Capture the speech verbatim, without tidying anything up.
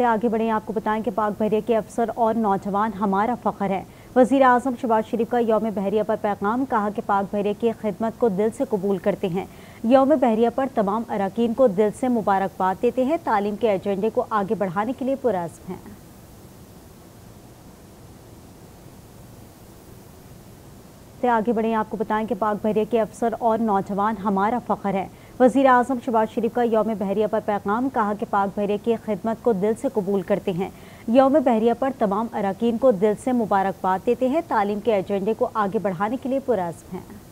तो आगे बढ़े, आपको बताएं कि पाक बहरिया के अफसर और नौजवान हमारा फ़ख्र है। वज़ीर आज़म शहबाज शरीफ का यौम बहरिया पर पैगाम, कहा कि पाक बहरिया की खिदमत को दिल से कबूल करते हैं। यौम बहरिया पर तमाम अरकान को दिल से मुबारकबाद देते हैं, तालीम के एजेंडे को आगे बढ़ाने के लिए पुरअज़्म हैं। तो आगे बढ़े, आपको बताएं कि पाक बहरिया के अफसर और नौजवान हमारा फ़ख्र है। वज़ीर आज़म शहबाज शरीफ का यौम बहरिया पर पैगाम, कहा कि पाक बहरिया की खिदमत को दिल से कबूल करते हैं। यौम बहरिया पर तमाम अरकान को दिल से मुबारकबाद देते हैं, तालीम के एजेंडे को आगे बढ़ाने के लिए पुरअज़्म हैं।